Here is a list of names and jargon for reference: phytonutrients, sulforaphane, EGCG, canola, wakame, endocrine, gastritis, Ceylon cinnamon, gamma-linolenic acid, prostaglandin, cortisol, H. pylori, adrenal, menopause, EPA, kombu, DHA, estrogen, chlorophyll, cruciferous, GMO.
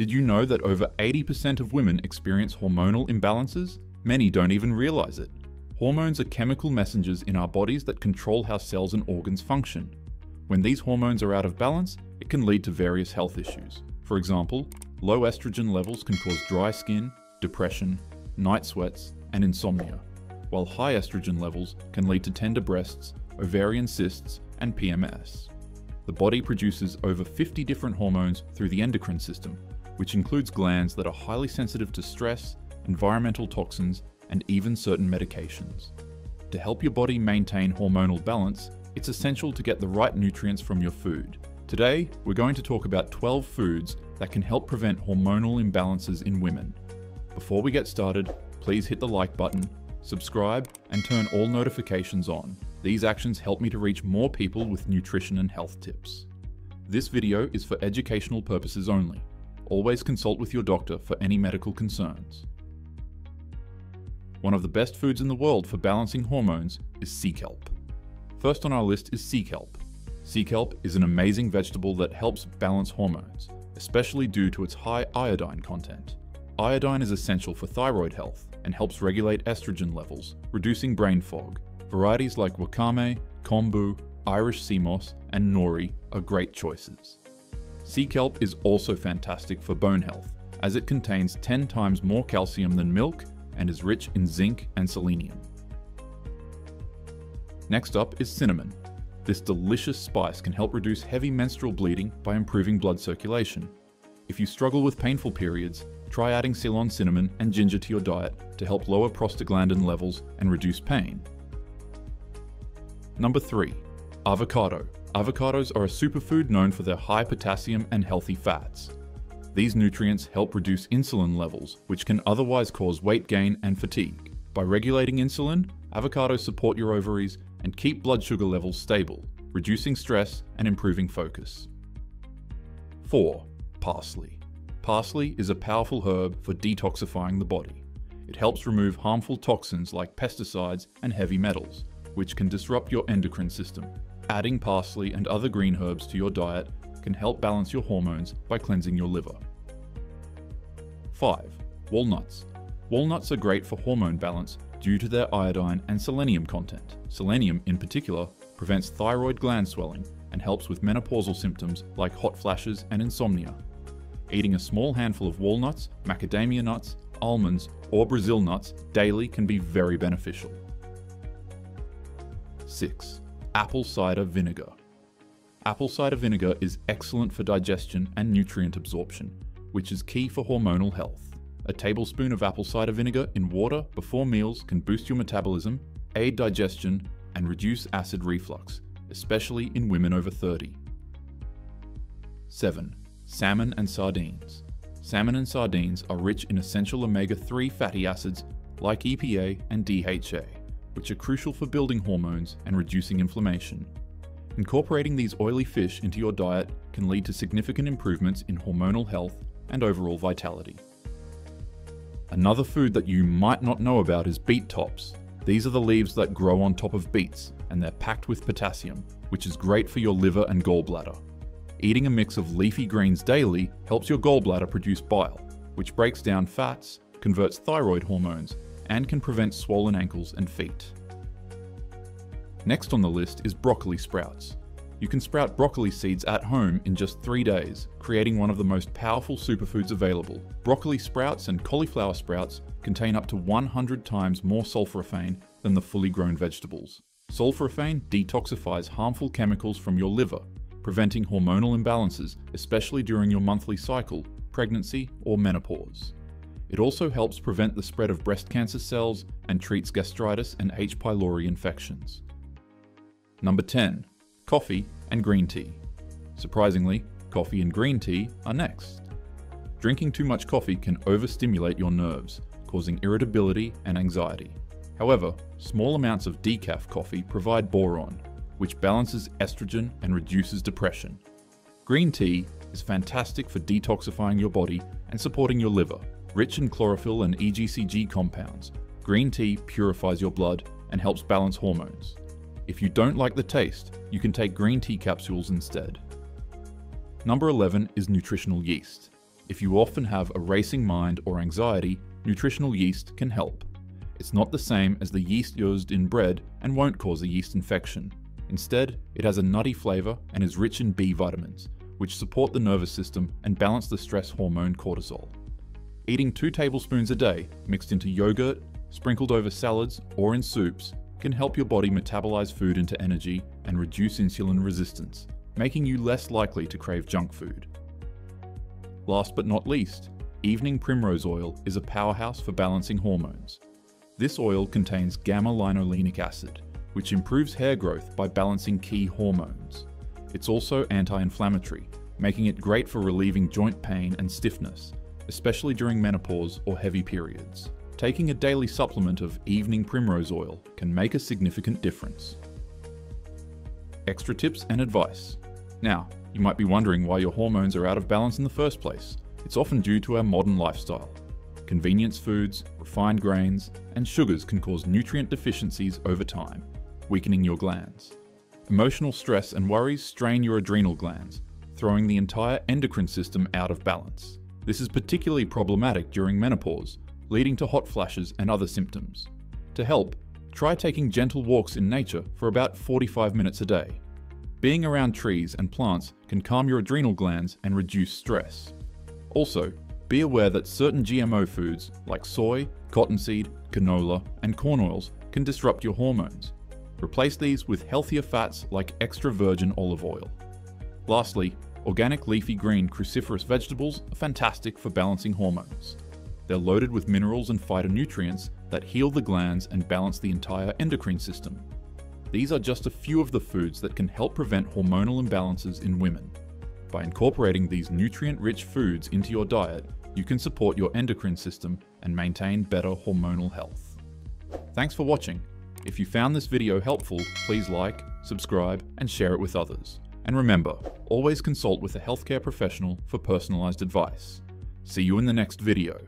Did you know that over 80% of women experience hormonal imbalances? Many don't even realize it. Hormones are chemical messengers in our bodies that control how cells and organs function. When these hormones are out of balance, it can lead to various health issues. For example, low estrogen levels can cause dry skin, depression, night sweats, and insomnia, while high estrogen levels can lead to tender breasts, ovarian cysts, and PMS. The body produces over 50 different hormones through the endocrine system, which includes glands that are highly sensitive to stress, environmental toxins, and even certain medications. To help your body maintain hormonal balance, it's essential to get the right nutrients from your food. Today, we're going to talk about 12 foods that can help prevent hormonal imbalances in women. Before we get started, please hit the like button, subscribe, and turn all notifications on. These actions help me to reach more people with nutrition and health tips. This video is for educational purposes only. Always consult with your doctor for any medical concerns. One of the best foods in the world for balancing hormones is sea kelp. First on our list is sea kelp. Sea kelp is an amazing vegetable that helps balance hormones, especially due to its high iodine content. Iodine is essential for thyroid health and helps regulate estrogen levels, reducing brain fog. Varieties like wakame, kombu, Irish sea moss, and nori are great choices. Sea kelp is also fantastic for bone health, as it contains 10 times more calcium than milk and is rich in zinc and selenium. Next up is cinnamon. This delicious spice can help reduce heavy menstrual bleeding by improving blood circulation. If you struggle with painful periods, try adding Ceylon cinnamon and ginger to your diet to help lower prostaglandin levels and reduce pain. Number 3. Avocado. Avocados are a superfood known for their high potassium and healthy fats. These nutrients help reduce insulin levels, which can otherwise cause weight gain and fatigue. By regulating insulin, avocados support your ovaries and keep blood sugar levels stable, reducing stress and improving focus. 4. Parsley. Parsley is a powerful herb for detoxifying the body. It helps remove harmful toxins like pesticides and heavy metals, which can disrupt your endocrine system. Adding parsley and other green herbs to your diet can help balance your hormones by cleansing your liver. 5. Walnuts. Walnuts are great for hormone balance due to their iodine and selenium content. Selenium, in particular, prevents thyroid gland swelling and helps with menopausal symptoms like hot flashes and insomnia. Eating a small handful of walnuts, macadamia nuts, almonds, or Brazil nuts daily can be very beneficial. 6. Apple cider vinegar. Apple cider vinegar is excellent for digestion and nutrient absorption, which is key for hormonal health. A tablespoon of apple cider vinegar in water before meals can boost your metabolism, aid digestion, and reduce acid reflux, especially in women over 30. 7. Salmon and sardines. Salmon and sardines are rich in essential omega-3 fatty acids like EPA and DHA, which are crucial for building hormones and reducing inflammation. Incorporating these oily fish into your diet can lead to significant improvements in hormonal health and overall vitality. Another food that you might not know about is beet tops. These are the leaves that grow on top of beets, and they're packed with potassium, which is great for your liver and gallbladder. Eating a mix of leafy greens daily helps your gallbladder produce bile, which breaks down fats, converts thyroid hormones, and can prevent swollen ankles and feet. Next on the list is broccoli sprouts. You can sprout broccoli seeds at home in just 3 days, creating one of the most powerful superfoods available. Broccoli sprouts and cauliflower sprouts contain up to 100 times more sulforaphane than the fully grown vegetables. Sulforaphane detoxifies harmful chemicals from your liver, preventing hormonal imbalances, especially during your monthly cycle, pregnancy, or menopause. It also helps prevent the spread of breast cancer cells and treats gastritis and H. pylori infections. Number 10. Coffee and green tea. Surprisingly, coffee and green tea are next. Drinking too much coffee can overstimulate your nerves, causing irritability and anxiety. However, small amounts of decaf coffee provide boron, which balances estrogen and reduces depression. Green tea is fantastic for detoxifying your body and supporting your liver. Rich in chlorophyll and EGCG compounds, green tea purifies your blood and helps balance hormones. If you don't like the taste, you can take green tea capsules instead. Number 11 is nutritional yeast. If you often have a racing mind or anxiety, nutritional yeast can help. It's not the same as the yeast used in bread and won't cause a yeast infection. Instead, it has a nutty flavor and is rich in B vitamins, which support the nervous system and balance the stress hormone cortisol. Eating 2 tablespoons a day, mixed into yogurt, sprinkled over salads, or in soups, can help your body metabolize food into energy and reduce insulin resistance, making you less likely to crave junk food. Last but not least, evening primrose oil is a powerhouse for balancing hormones. This oil contains gamma-linolenic acid, which improves hair growth by balancing key hormones. It's also anti-inflammatory, making it great for relieving joint pain and stiffness, especially during menopause or heavy periods. Taking a daily supplement of evening primrose oil can make a significant difference. Extra tips and advice. Now, you might be wondering why your hormones are out of balance in the first place. It's often due to our modern lifestyle. Convenience foods, refined grains, and sugars can cause nutrient deficiencies over time, weakening your glands. Emotional stress and worries strain your adrenal glands, throwing the entire endocrine system out of balance. This is particularly problematic during menopause, leading to hot flashes and other symptoms. To help, try taking gentle walks in nature for about 45 minutes a day. Being around trees and plants can calm your adrenal glands and reduce stress. Also, be aware that certain GMO foods like soy, cottonseed, canola, and corn oils can disrupt your hormones. Replace these with healthier fats like extra virgin olive oil. Lastly, organic leafy green cruciferous vegetables are fantastic for balancing hormones. They're loaded with minerals and phytonutrients that heal the glands and balance the entire endocrine system. These are just a few of the foods that can help prevent hormonal imbalances in women. By incorporating these nutrient-rich foods into your diet, you can support your endocrine system and maintain better hormonal health. Thanks for watching. If you found this video helpful, please like, subscribe, and share it with others. And remember, always consult with a healthcare professional for personalized advice. See you in the next video.